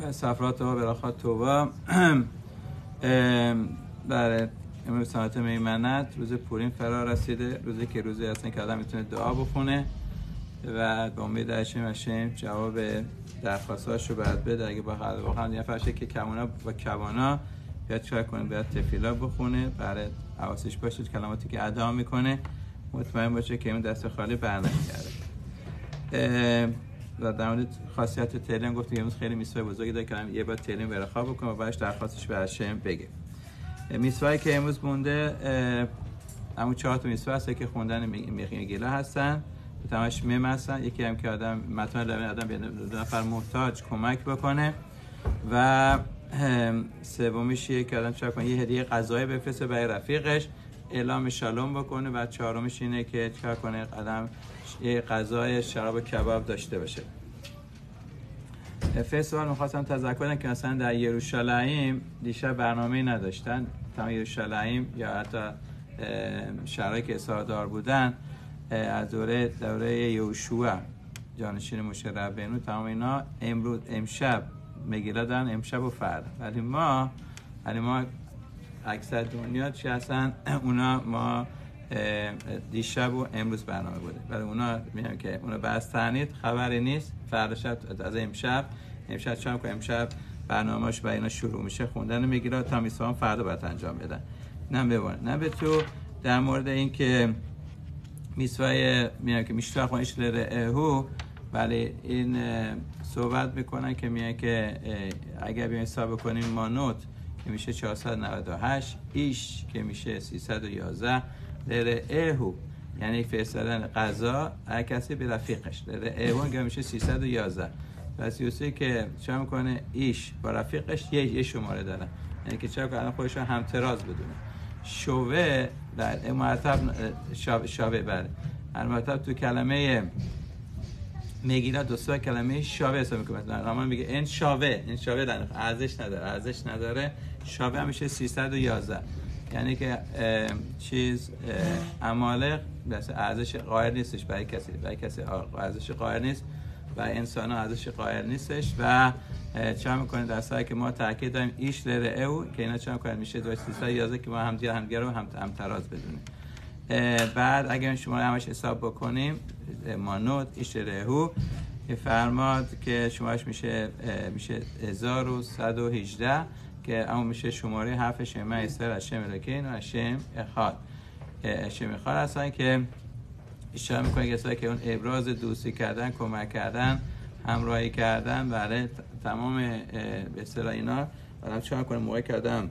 و سفرات ها براخواد توبا برای امروز سمت میمنت روز پورین فرا رسیده، روزی که روزی هستن که آدم میتونه دعا بخونه و به امید عشم عشم جواب درخواستاش رو باید بده. اگه واقعا دیگه فرشه که کمونا و کبانا باید چکار کنه، باید تفیلا بخونه، برای حواسش باشه کلماتی که ادا میکنه مطمئن باشه که این دست خالی برنمیگرده. و در مورد خاصیت تیلیم گفتیم امروز خیلی میسوای بزرگی داره که هم یه بار تیلیم برخواب بکنه و بعدش درخواستش به هاشم بگه. میسوایی که امروز مونده همون 4 تا میسوا هست که خوندن میگیلا هستن، تماش مم هستن، یکی هم که آدم متن لبن آدم به دو نفر محتاج کمک بکنه و سومیش یه که آدم چاپ کنه یه هدیه غذایی بفرسته برای رفیقش، اعلام شالوم بکنه و چهارمش اینه که چیکار کنه، آدم یه غذای شراب کباب داشته باشه. فیصل می‌خواستم تذکر بدم که مثلا در یروشلایم دیشب برنامه‌ای نداشتن، تا یروشلایم یا حتی شهرهایی که اصرار بودن از دوره یوشوع جانشین موشه ربینو تمام اینا امروز امشب مگیلا دارن، امشب و فردا، ولی ما اکثر دنیا چی هستن اونا ما دیشب و امروز برنامه بوده، ولی اونا میگم که اونا بستنید خبری نیست، فردا شب از امشب شام که امشب برنامه‌اش برای اینا شروع میشه خوندن مگیلا تا میسان فردا باید انجام بدن. نه به تو در مورد این که میسوای میگن که میشتاق اونش لرهو، ولی این صحبت میکنن که میگن که اگر بیایم حساب کنیم مانوت که میشه 498 ایش که میشه 311 لرهو، یعنی فرستادن قضا هر کسی به رفیقش لرهو که میشه 311. پس یوسی که چه میکنه ایش با رفیقش یه شماره داره، یعنی که چرا که الان خودش همتراز بدونه شوه در مرتب شابه بره. در مرتب تو کلمه مگیلا دوستا کلمه شابه حساب میکنه، رامان میگه این شابه ارزش نداره شابه همیشه 311 یعنی که عمالق ارزش قاهر نیستش برای کسی ارزش قاهر نیست و انسان ها ارزش قاهر نیستش و چه میکنه در سایی که ما تاکید داریم ایش لره او که اینا چه میکنه میشه 211 که ما همدیگه رو هم تراز بدونه. بعد اگر شما همش حساب بکنیم مانوت ایش لره او فرماد که شمارش میشه 1118 که اون میشه شماره حرف شمه ایستر از شم الکین و از شم اخاد هستن که اشاره میکنه کسایی که اون ابراز دوستی کردن، کمک کردن، همراهی کردن برای تمام به اصطلاح اینا برام چهار کنه موقعی کردم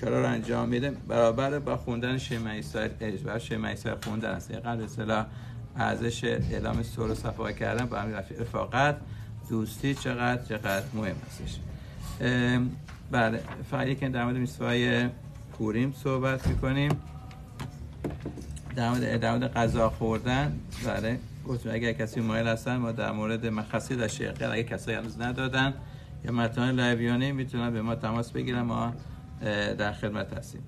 کارا رو انجام میده برابر با خوندن شمع عیسی اجبر شمع عیسی خوندن است. یعنی به اصطلاح ارزش اعلام سر و صفا کردن با هم رفاقت دوستی چقدر مهم هستش. بله فعلی که در مورد میسوای پوریم صحبت میکنیم، در مورد غذا خوردن. بله گفتم اگر کسی مایل هستن ما در مورد مخصیص شیقه اگه کسایی هنوز ندادن یا متن لایویانی میتونن به ما تماس بگیرن، ما در خدمت هستیم.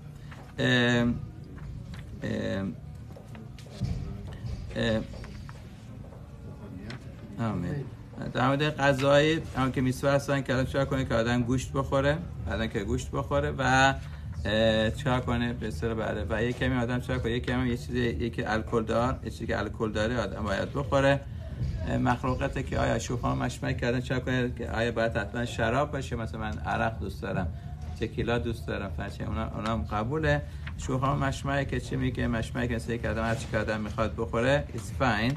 در مورد غذایی هم که میسوا هستن که چرا کنه که آدم گوشت بخوره و چرا کنه به سر بره و یک کمی آدم چرا کنه یکی الکلدار چیزی که الکل داره آدم باید بخوره. مخلوقاتی که آیا شوفان مشمع کردن چرا کنه که آیا باید حتما شراب باشه، مثلا من عرق دوست دارم، تکیلا دوست دارم، فاش اونا هم قبوله. شوفان مشمعی که چی میگه مشمعی که سه آدم هر چی که آدم میخواد بخوره ایز فاین،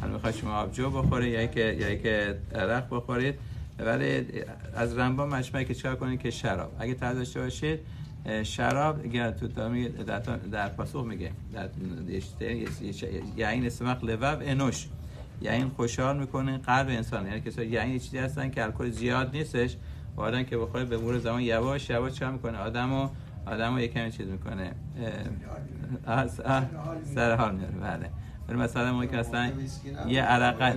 حالا میخواد شما آبجو بخوره یا که عرق بخورید. ولی از رمبان مشمعی که چرا کنه که شراب اگه تازه باشید شراب اگر تو تامی در پاسخ میگه در یعنی اسمخ لوب انوش یعنی خوشحال میکنه قلب انسان، یعنی کسا یعنی چیزی هستن که الکل زیاد نیستش و آدم که بخوره به مرور زمان یواش چه میکنه آدمو یکم چیز میکنه سرحال میاره. بله ولی مثلا موقعی که اصلا یه عرق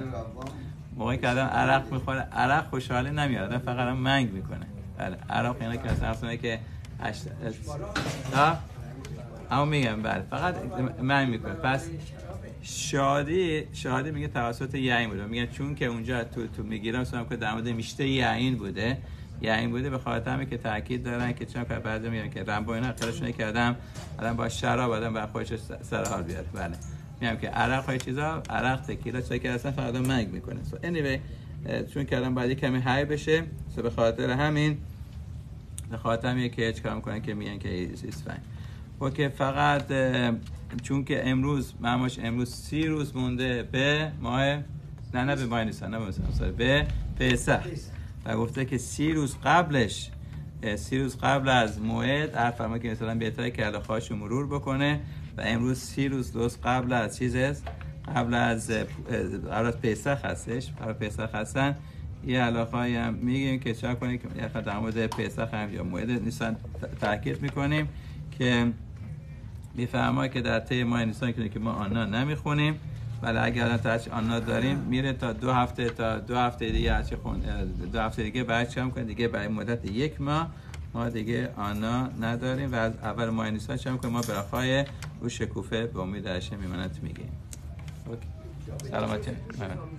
موقعی که آدم عرق میخوره عرق خوشحالی نمیاره، آدم فقط منگ میکنه. بله عرق یعنی که مثلا که ها میگم بله فقط من میکنم. پس شادی میگه توسط یعین بوده. میگن چون که اونجا تو میگیرم سوام که در مورد میشته یعین بوده به خاطر همین که تاکید دارن که چون که بعضی میگن که رنبو اینا اختیارش نکردم الان با شراب آدم بر خودش سر حال بیاره. بله میگم که عرق های چیزا عرق تکیلا چه که اصلا فردا مرگ میکنه. anyway چون که الان بعد کمی هی بشه به خاطر همین خاطرم که هیچ کار میکنن که میگن که اسفن اوکی. فقط چون که امروز معماش امروز 30 روز مونده به ماه به ماه نیسان به پسح و گفته که 30 روز قبل از موعد عرف فرما که مثلا بهتره که علاقه‌اشو مرور بکنه و امروز 30 روز قبل از چیز است قبل از پسح هستش. برای پسح هستن یه علاقه‌ای هم میگیم که چرا کنیم که یه در مورد پسح هم یا موعد نیسان تاکید میکنیم که میفهمه که در طی ماه نیسان که ما آنا نمیخونیم ولی اگر الان تاش آنا داریم میره تا 2 هفته دیگه هرچی خون 2 هفته دیگه بعد چم کنیم دیگه برای مدت 1 ماه ما دیگه آنا نداریم و از اول ماه نیسان چم کنیم ما برخای او شکوفه به امید هاشم میمنت میگیم. اوکی سلامتی.